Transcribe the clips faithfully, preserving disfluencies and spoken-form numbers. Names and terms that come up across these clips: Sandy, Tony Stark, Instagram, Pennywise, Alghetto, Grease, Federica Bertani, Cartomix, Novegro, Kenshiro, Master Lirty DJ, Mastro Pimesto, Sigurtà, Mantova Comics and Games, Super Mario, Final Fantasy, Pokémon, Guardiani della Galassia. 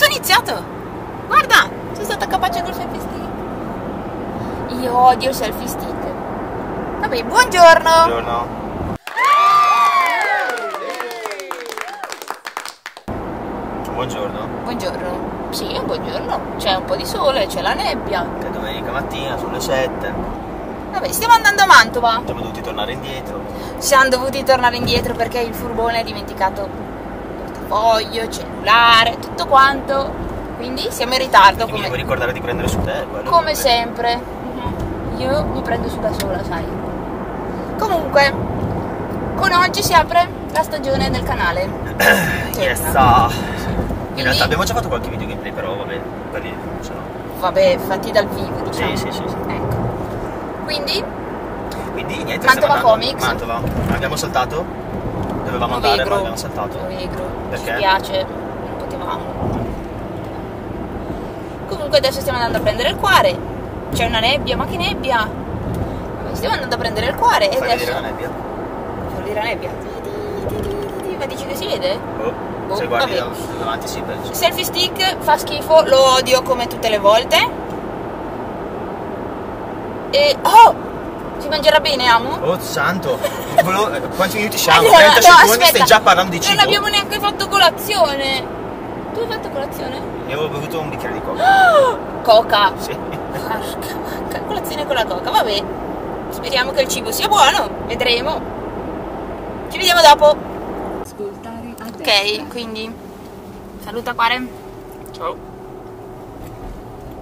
adesso ho iniziato. Guarda, sono stata capace col selfie stick. Io odio il selfie stick. Vabbè, buongiorno. Buongiorno. Buongiorno. Buongiorno. Sì, buongiorno. C'è un po' di sole, c'è la nebbia. È domenica mattina, sono le sette. Vabbè, stiamo andando a Mantova. Siamo dovuti tornare indietro. Siamo dovuti tornare indietro perché il furbone ha dimenticato portafoglio, cellulare, tutto quanto. Quindi siamo in ritardo. Quindi come... devo ricordare di prendere su te. Come, come sempre. Uh-huh. Io mi prendo su da sola, sai. Comunque, con oggi si apre la stagione del canale. Yes. In realtà abbiamo già fatto qualche video gameplay, però vabbè, quelli ce l'ho. Vabbè, fatti dal vivo, diciamo. Sì, sì, sì, sì. Ecco. Quindi? Quindi niente, Mantova Comics. Mantova. Abbiamo saltato? Dovevamo Novegro. andare, ma abbiamo saltato. Novegro. Perché? Ci piace, non potevamo. Comunque adesso stiamo andando a prendere il cuore. C'è una nebbia, ma che nebbia! Stiamo andando a prendere il cuore. Fai e vedere adesso... la nebbia. Fai vedere la nebbia. Ma dici che si vede? Oh. Se guardi da, davanti si pensa. Selfie stick fa schifo, lo odio come tutte le volte. E oh, si mangerà bene, amo? Oh santo, quanti minuti siamo? Allora, trenta no, secondi, stai già parlando di cibo. Non abbiamo neanche fatto colazione. Tu hai fatto colazione? Io avevo bevuto un bicchiere di coca. Oh, coca? Sì. Porca, colazione con la coca, vabbè. Speriamo che il cibo sia buono, vedremo. Ci vediamo dopo. Ascolta. Ok, quindi saluta Quare. Ciao.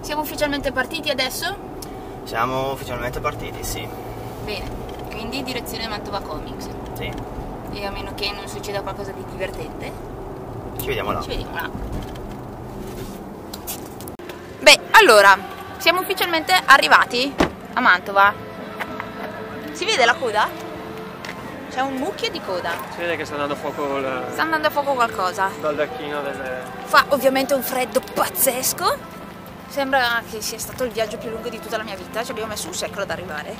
Siamo ufficialmente partiti adesso? Siamo ufficialmente partiti, sì. Bene, quindi direzione Mantova Comics. Sì. E a meno che non succeda qualcosa di divertente. Ci vediamo là. Ci vediamo là. Beh, allora, siamo ufficialmente arrivati a Mantova. Si vede la coda? C'è un mucchio di coda. Si vede che sta andando a fuoco il... sta andando a fuoco qualcosa. Baldacchino delle... Fa ovviamente un freddo pazzesco. Sembra che sia stato il viaggio più lungo di tutta la mia vita. Ci abbiamo messo un secolo ad arrivare.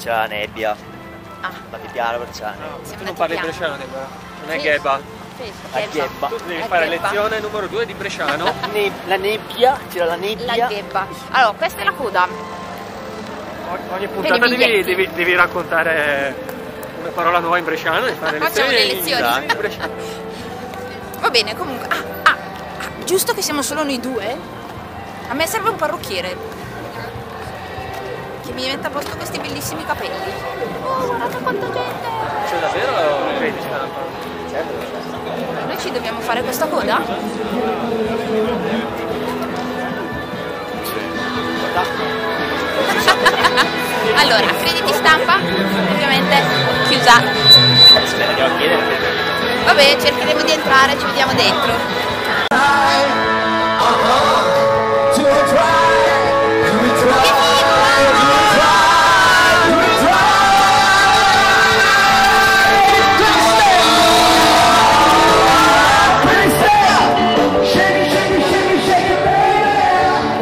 C'è la nebbia. Ah. Fate piano perché c'è la nebbia. No, tu non parli piano. Bresciano, nebbia. Non è sì. Ghebba. Sì, sì. Ghebba. Tu devi è fare ghebba. lezione numero due di bresciano. Ne la nebbia, c'era la nebbia. La ghebba. Allora, questa è la coda. Ogni puntata devi, devi, devi raccontare una parola nuova in bresciano e fare Facciamo le lezioni. Le lezioni. Va bene, comunque. Ah, ah, ah, giusto che siamo solo noi due? A me serve un parrucchiere che mi metta a posto questi bellissimi capelli. Oh, guardate quanta gente! C'è davvero la credi stampa? Certo. Noi ci dobbiamo fare questa coda? Allora, crediti stampa, ovviamente chiusa. Spero di non chiedere. Vabbè, cercheremo di entrare, ci vediamo dentro.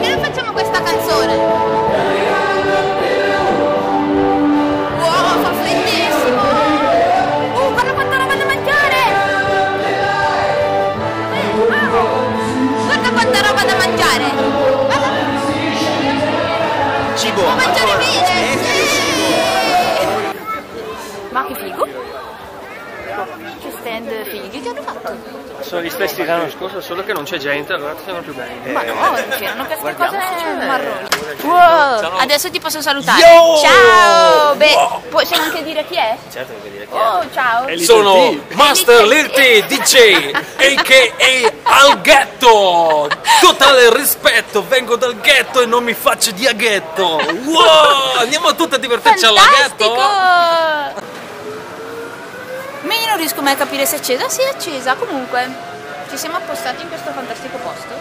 Che non facciamo questa canzone? Ma che figo! Che stand fighi che hanno fatto? Sono gli stessi dell'anno scorso, solo che non c'è gente, allora siamo più belli. Ma no, c'erano queste cose marroni. Wow, adesso ti posso salutare. Yo! Ciao! Beh, wow. Possiamo anche dire chi è? Certo che puoi dire chi è. Oh, ciao! Sono Master Lirty D J, a k a. Alghetto! Totale rispetto, vengo dal ghetto e non mi faccio di aghetto! Wow! Andiamo tutti a divertirci all'aghetto! Ma io non riesco mai a capire se è accesa, sì è accesa, comunque ci siamo appostati in questo fantastico posto.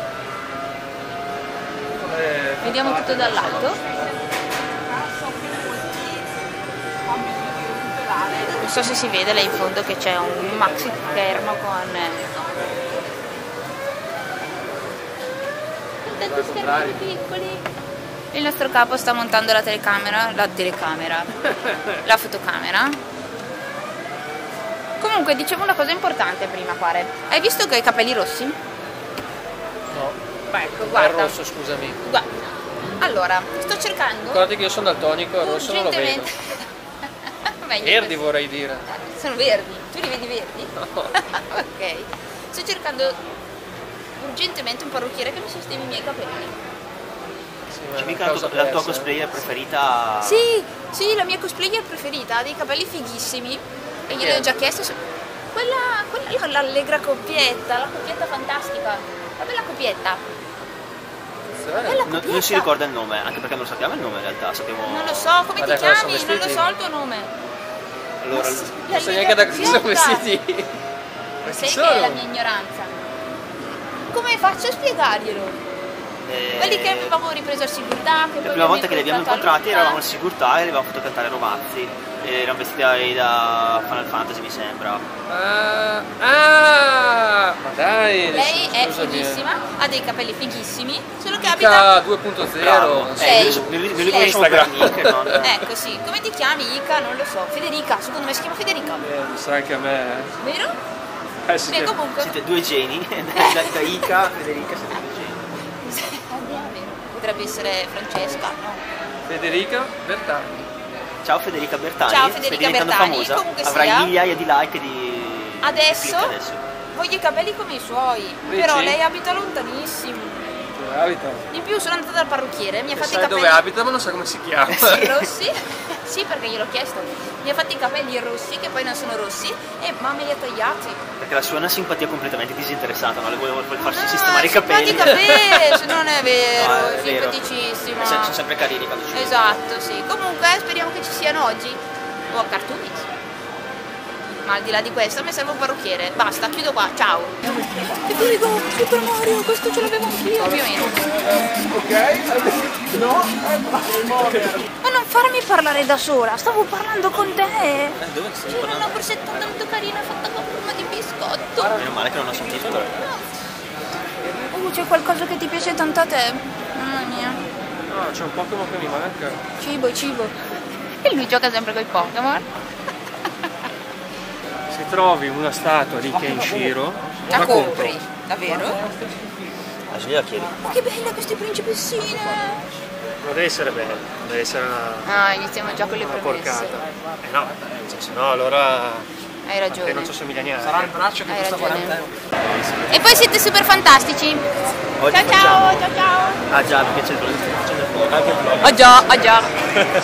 Eh, Vediamo tutto dall'alto. Non so se si vede là in fondo che c'è un maxi fermo con... Il nostro capo sta montando la telecamera, la telecamera, la fotocamera. Comunque dicevo una cosa importante prima, Quare. Hai visto che ho i capelli rossi? No, ecco, guarda. È rosso, scusami. Guarda. Allora, sto cercando. Ricordate che io sono daltonico, il rosso non lo vedo. Verdi così, vorrei dire. Sono verdi, tu li vedi verdi? No. Ok. Sto cercando urgentemente un parrucchiere che mi sistemi i miei capelli. C'è mica la tua cosplayer preferita? Sì, sì, la mia cosplayer preferita, ha dei capelli fighissimi e gliel'ho yeah. già chiesto se... quella, quella l'allegra coppietta, la coppietta fantastica, la bella coppietta. Bella coppietta. No, non si ricorda il nome, anche perché non lo sappiamo il nome in realtà, sappiamo... Non lo so, come Vabbè, ti chiami? Non lo so il tuo nome. Allora, non, non so neanche da cosa sono vestiti. Sai che è la mia ignoranza. Come faccio a spiegarglielo? Quelli che avevamo ripreso al Sigurtà. La prima volta che li abbiamo incontrati eravamo al Sigurtà e li avevamo fatto cantare romanzi. Erano vestiti da Final Fantasy, mi sembra. Ah, ah, ma dai! Lei è fighissima, ha dei capelli fighissimi, solo che abita due punto zero. Instagram. Ecco, sì. Come ti chiami, Ica? Non lo so. Federica, secondo me si chiama Federica. Lo sa anche a me. Vero? Eh sì. Comunque. Siete due geni. Da Ica a Federica siete due geni. Potrebbe essere Francesca, no? Federica Bertani. Ciao Federica Bertani. Ciao Federica, Federica Bertani, famosa. Comunque avrai sia, migliaia di like di adesso, di adesso. Voglio i capelli come i suoi, Ricci. Però lei abita lontanissimo. Dove abita? In più sono andata dal parrucchiere, mi ha fatto i capelli. Dove abita, ma non so come si chiama. Sì, rossi. Sì, perché gliel'ho chiesto. Mi ha fatto i capelli rossi, che poi non sono rossi, e ma me li ha tagliati. Perché la sua è una simpatia completamente disinteressata, ma le volevo farsi no, sistemare i capelli. Ma capelli, non è vero, no, è simpaticissima. Vero. Sono sempre carini quando ci Esatto, sì. Comunque speriamo che ci siano oggi. O a Cartomix. Ma al di là di questo, mi serve un parrucchiere. Basta, chiudo qua, ciao. E prego, Super Mario, questo ce l'avevo anch'io, più o meno. Ok, no, ma non farmi parlare da sola, stavo parlando con te. Eh, dove stai parlando? C'era una borsetta tanto carina fatta con forma di biscotto. Ah, meno male che non ho sentito. Oh, c'è qualcosa che ti piace tanto a te. Mamma mia. No, c'è un Pokémon che mi manca. Cibo, cibo. E lui gioca sempre con i Pokémon. Se trovi una statua di Kenshiro, la, la compri. compri. Davvero? Adesso gliela chiedi. Ma che bella queste principessine! Non deve essere bella, deve essere una... Ah, iniziamo già con le premesse. Eh no, cioè, se no allora... Hai ragione. Non so se migliaia. Sarà il braccio che costa quaranta euro. E voi siete super fantastici. Oggi ciao facciamo. ciao, ciao ciao. Ah già, perché c'è il blog. Anche il blog. Ah già, ah già.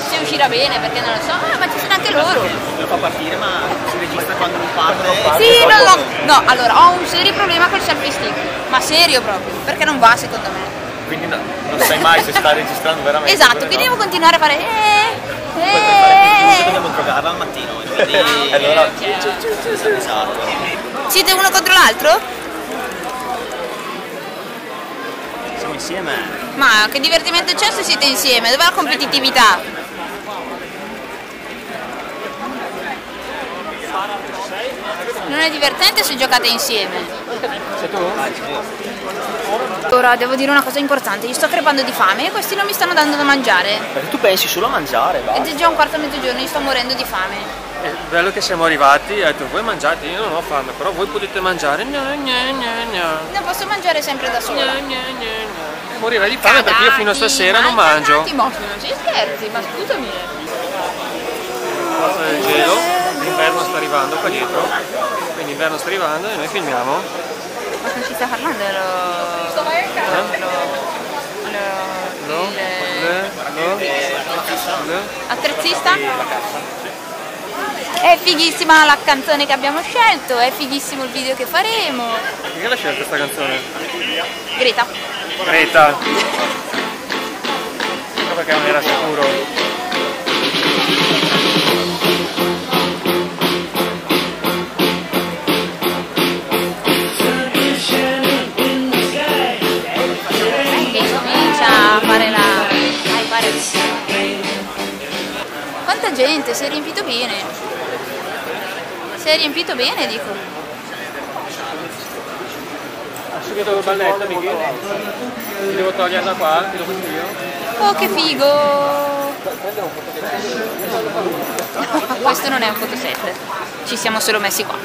Se uscirà bene, perché non lo so, ah, ma ci sono anche loro. Fa partire ma si registra quando non parlo, non parlo sì, non lo... no, allora ho un serio problema col selfie stick, ma serio proprio, perché non va secondo me, quindi no, non sai mai se sta registrando veramente. Esatto, quindi no. Devo continuare a fare eh, eh. Fare se dobbiamo drogarla al mattino quindi... eh, allora cioè... esatto. Siete uno contro l'altro? Siamo insieme, ma che divertimento c'è se siete insieme, dov'è la competitività? Non è divertente se giocate insieme. Sei tu? Allora, devo dire una cosa importante, io sto crepando di fame e questi non mi stanno dando da mangiare. Perché tu pensi solo a mangiare, va? Ed è già un quarto a mezzogiorno, io sto morendo di fame. È bello che siamo arrivati, hai detto voi mangiate, io non ho fame, però voi potete mangiare. Gna, gna, gna, gna. Non posso mangiare sempre da sola. Gna, gna, gna, gna. Morirai di fame. Cagati, perché io fino a stasera non mangio. Un attimo, non ci scherzi, ma scusami. Forza del gelo. L'inverno sta arrivando qua dietro, quindi l'inverno sta arrivando e noi filmiamo. Ma non ci stai parlando? Lo... Sto vai al caso? Eh? Lo... Lo... No? Il... No? Attrezzista? È fighissima la canzone che abbiamo scelto, è fighissimo il video che faremo. Chi l'ha scelta questa canzone? Greta. Greta. Solo perché non era sicuro. Quanta gente, si è riempito bene. Si è riempito bene, dico. Asciughetto col balletto, amici. Ti devo togliere da qua, ti lo faccio io. Oh, che figo! No, questo non è un fotoset. Ci siamo solo messi qua.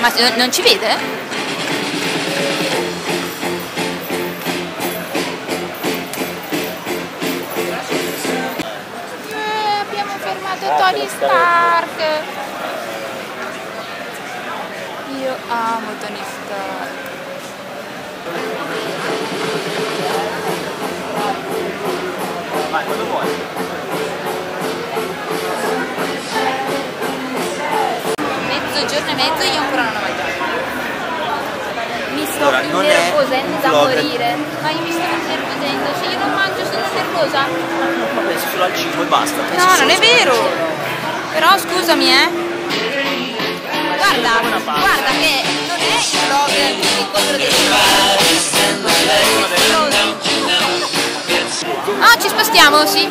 Ma Ma non ci vede? Eh, abbiamo fermato Tony Stark. Io amo Tony Stark. Vai, quando vuoi. Mezzogiorno e mezzo io ancora non ho mangiato. Mi sto allora, innervosendo da morire. Ma io mi sto innervosendo, se io non mangio sono nervosa. Ma penso solo al cibo e basta. Penso no, non è vero. Però scusami, eh. Guarda, guarda che non è il vlog dell'incontro del Ah, ci spostiamo, sì.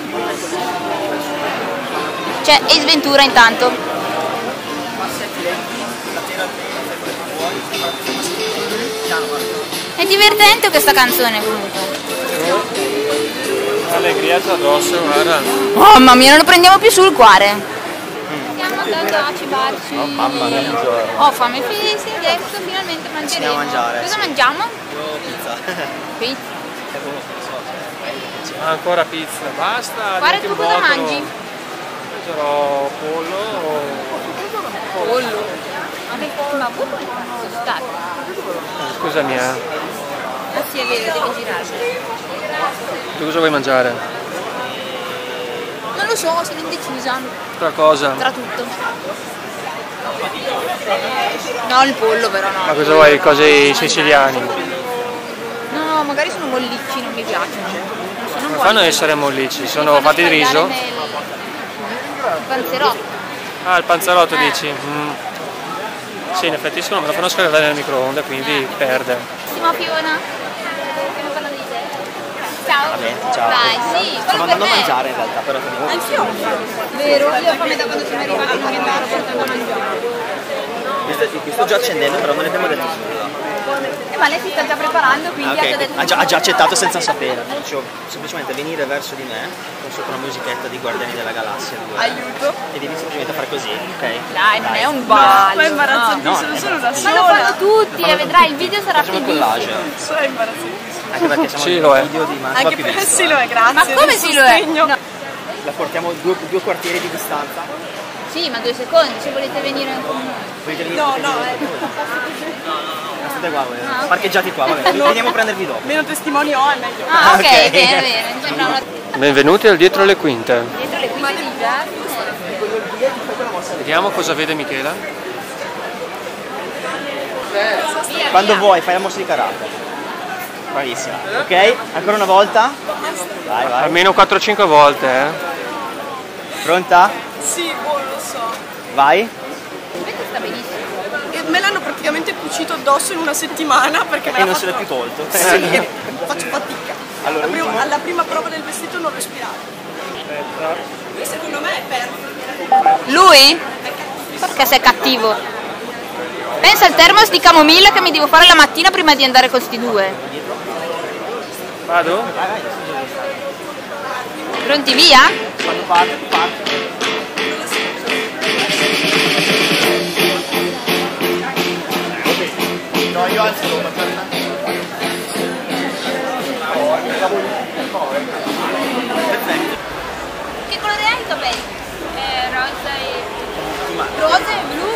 C'è Ace Ventura intanto. È divertente questa canzone comunque. Allegria addosso, guarda. Mamma mia, non lo prendiamo più sul cuore. Andiamo a cibarci. Oh, mamma mia. Oh, fame. Sì, sì, adesso finalmente mangeremo. Cosa mangiamo? Pizza. Pizza. Ancora pizza, basta. Guarda tu cosa mangi? Mangerò pollo o... pollo? Ma pollo è stato. Scusami eh. Ah sì è vero, devi girarci. Tu cosa vuoi mangiare? Non lo so, sono indecisa. Tra cosa? Tra tutto. No, il pollo però no. Ma cosa vuoi? Cose siciliane? No, no, magari sono mollicci, non mi piacciono. Non fanno essere mollicci, sono fatti di riso. Nel... il panzerotto. Ah, il panzerotto eh. dici? Mm. Sì, in effetti sono, me lo fanno scaldare nel microonde, quindi eh. perde. Siamo Fiona. Ciao. Vabbè, ciao. Dai, sì. Sto andando a mangiare in realtà, però comunque. Anch'io. Vero, io ho fame da quando sono arrivata in Orientale, ho portato a mangiare. Mi sto già accendendo, però non ne abbiamo detto nulla. Eh, ma lei si sta già preparando, quindi okay, ha, già ha, già, ha già accettato senza sapere. Cioè, semplicemente venire verso di me con sopra una musichetta di Guardiani della Galassia. Due, Aiuto! E devi semplicemente fare così, ok? Dai, Dai. non è un ballo. Ma è imbarazzante, sono no, solo da sola. Ma lo fanno tutti e vedrai, il video sarà finito. Facciamo collage. Sono imbarazzante. Anche perché siamo sì, in un video di Mastro Pimesto. Sì, eh. lo è, grazie. Ma come si lo è? No. La portiamo due, due quartieri di distanza. Sì, ma due secondi, se volete venire in comune. Venire no, no, eh. State qua, ah, okay. parcheggiati qua, vabbè. No. Veniamo a prendervi dopo. Meno testimoni ho, è meglio. Ah, ok, okay. bene, bene. Una... Benvenuti al Dietro le Quinte. Dietro le Quinte di Giacomo. Vediamo cosa vede Michela. Via, Quando via. vuoi, fai la mossa di carattere. Bravissima. Ok, ancora una volta. Vai, vai. Almeno quattro cinque volte, eh. Pronta? Sì, boh, lo so. Vai. Sta benissimo. Me l'hanno praticamente cucito addosso in una settimana perché me l'hanno. E non fatto... se l'è più tolto. Sì, faccio fatica. Allora, alla, prima, alla prima prova del vestito non respiravo. Aspetta. Lui secondo me è perno. Lui? Perché sei cattivo. Pensa al termos di camomilla che mi devo fare la mattina prima di andare con sti due. Vado? Pronti via? Quando parto, parto. No, io alzo devo mangiare una perfetto. Che colore hai i capelli? Eh, rosa e... rosa e blu?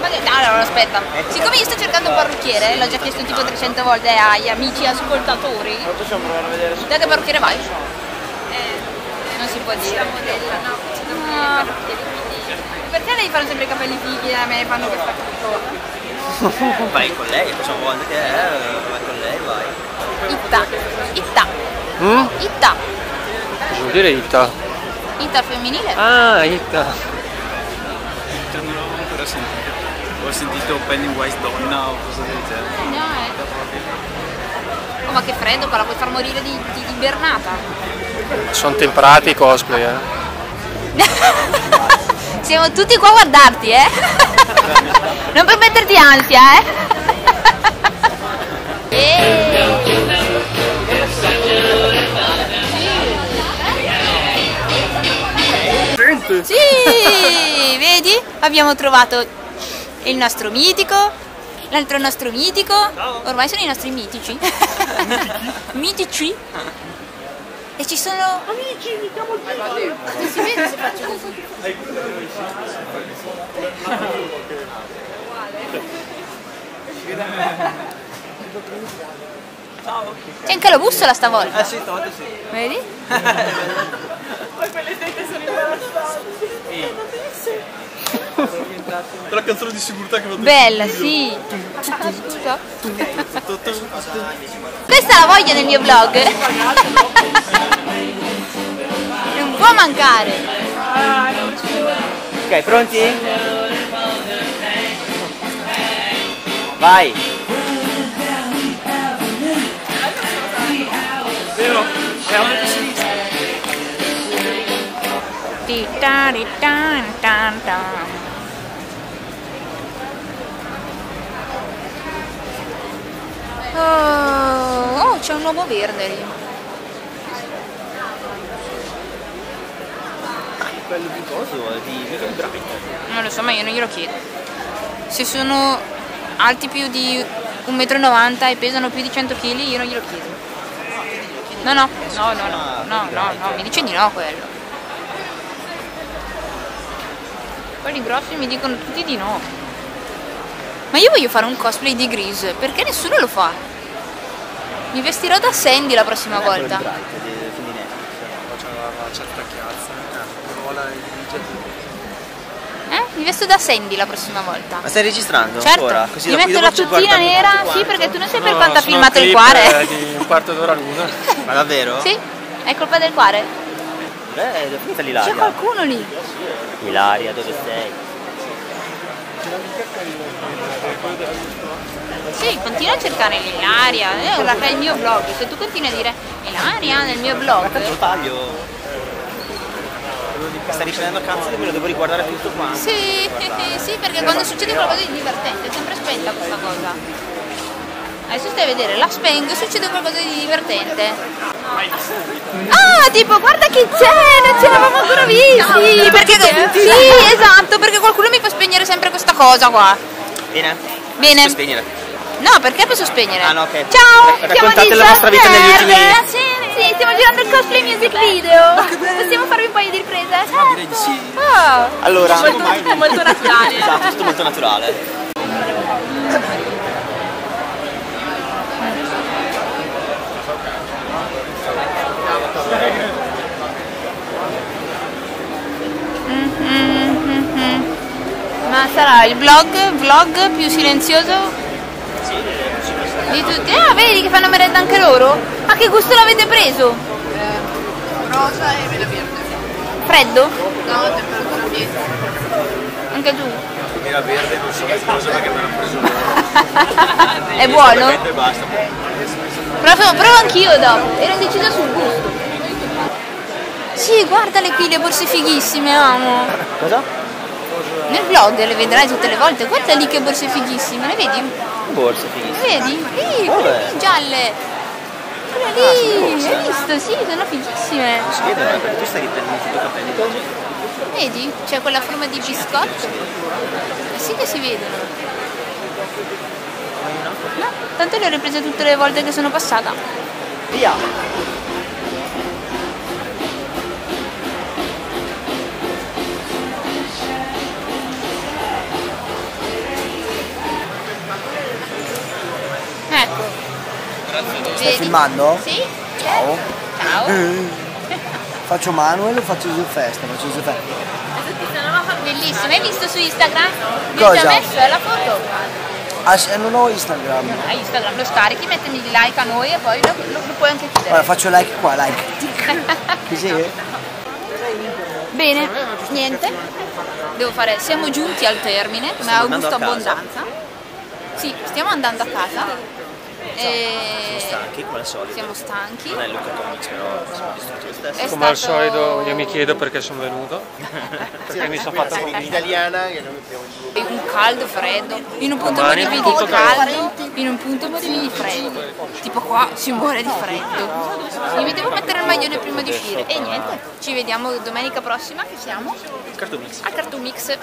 Ma che... allora aspetta, siccome io sto cercando un parrucchiere, l'ho già chiesto tipo trecento volte agli amici ascoltatori. Possiamo provare a vedere da che parrucchiere vai? Eh, non si può dire. Siamo della no, no. Perché lei fanno sempre i capelli fighi e me ne fanno questa cosa? Vai con lei, facciamo volta che è, vai con lei, vai. Itta, Itta, mm? Itta. Cosa vuol dire Itta? Itta femminile? Ah, Itta. Ho sentito Pennywise donna o cosa del genere. No, eh. Oh, ma che freddo qua, la puoi far morire di, di, di bernata. Sono temperati i cosplay, eh. Siamo tutti qua a guardarti, eh. Non per metterti ansia, eh. Sì, vedi? Abbiamo trovato e il nostro mitico, l'altro nostro mitico, ormai sono i nostri mitici. Mitici? E ci sono... Amici, mi chiamo Gino! Non si vede se faccio così. C'è anche la bussola stavolta. Ah sì, stavolta sì. Vedi? Poi quelle tette sono imbarazzanti. La canzone di sicurezza che vado a bella, sì. Ah, scusa. Questa è la voglia nel mio vlog. Non può mancare. Ok, pronti? Vai. Vero? Ti tan tan tan. Oh, oh c'è un uomo verde lì. Quello di coso è di Little Bright. Non lo so, ma io non glielo chiedo. Se sono alti più di un metro e novanta e pesano più di cento chili, io non glielo chiedo. No, no, no, no, no, no, no, no, mi dice di no quello. Quelli grossi mi dicono tutti di no. Ma io voglio fare un cosplay di Grease, perché nessuno lo fa. Mi vestirò da Sandy la prossima non volta. Bright, di, di una certa chiazza. Eh? Mi vesto da Sandy la prossima volta. Ma stai registrando? Certo. Ancora? Così mi metto la ciottina nera, sì, perché tu non sai per no, quanto ha filmato il cuore. Di un quarto d'ora l'una. Ma davvero? Sì, è colpa del cuore. Beh, è finita l'Ilaria. C'è qualcuno lì. Ilaria, dove sei? Sì, continua a cercare l'Ilaria, è il mio blog, se tu continui a dire Ilaria nel mio blog... Ma lo taglio! Stai riprendendo canzoni e me lo devo riguardare tutto quanto. Sì, sì, perché quando succede qualcosa di divertente è sempre spenta questa cosa. Adesso stai a vedere, la spengo e succede qualcosa di divertente. Ah, tipo, guarda che c'è, non ce l'avevamo ancora visti! Perché, sì, esatto, perché qualcuno mi fa spegnere sempre questa cosa qua. Bene. Bene. Posso spegnere? No, perché posso spegnere? Ah, no, ok. Ciao! Raccontate la vostra vita negli ultimi anni. Sì, stiamo girando il cosplay music video. Possiamo farvi un paio di riprese? Ah, direi di sì. Oh. Allora, molto, molto, molto naturale. Esatto, tutto molto naturale. Mm-hmm. Ma sarà il vlog, vlog più silenzioso di tutti. Ah, vedi che fanno merenda anche loro? Ma che gusto l'avete preso? Eh, rosa e mela verde. Freddo? No, temperatura ambiente. Anche tu? Mela verde non si cosa perché me l'hanno preso loro. È buono? E basta. Provo, provo anch'io dopo, ero indecisa sul gusto. Sì, guardale qui le borse fighissime, amo. Cosa? Nel vlog le vedrai tutte le volte, guarda lì che borse fighissime, le vedi? Borse fighissime? Vedi? Sì, oh, quelle lì gialle, quelle lì, ah, hai visto? Sì, sono fighissime. Si vedono perché tu stai riprendendo tutto i capelli così. Vedi? C'è quella forma di biscotto. Eh sì che si vedono. No, tanto le ho riprese tutte le volte che sono passata. Via! Stai filmando? Sì. Ciao. Ciao. Faccio Manuel o faccio Giuseppesta? Faccio Giuseppesta. Bellissimo, hai visto su Instagram? Mi cosa? Mi messo la foto. Ah, non ho Instagram. Non hai Instagram, lo scarichi, mettimi il like a noi e poi lo, lo, lo puoi anche chiudere. Allora faccio like qua, like. Così? No. Bene, niente. Devo fare, siamo giunti al termine, come a gusto abbondanza. Sì, stiamo andando a casa. E... Siamo stanchi, come al solito. Siamo stanchi. Non è Luca Comics, però siamo distrutti lo stesso. È come stato... al solito io mi chiedo perché sono venuto. Perché sì, mi sono fatta in italiana che non mi piace. In un caldo freddo, in un punto motivi di caldo, caldo, in un punto motivi di freddo. Tipo qua si muore di freddo. Io mi devo mettere il maglione prima di uscire. E niente, ci vediamo domenica prossima che siamo? Cartomix. A Cartomix.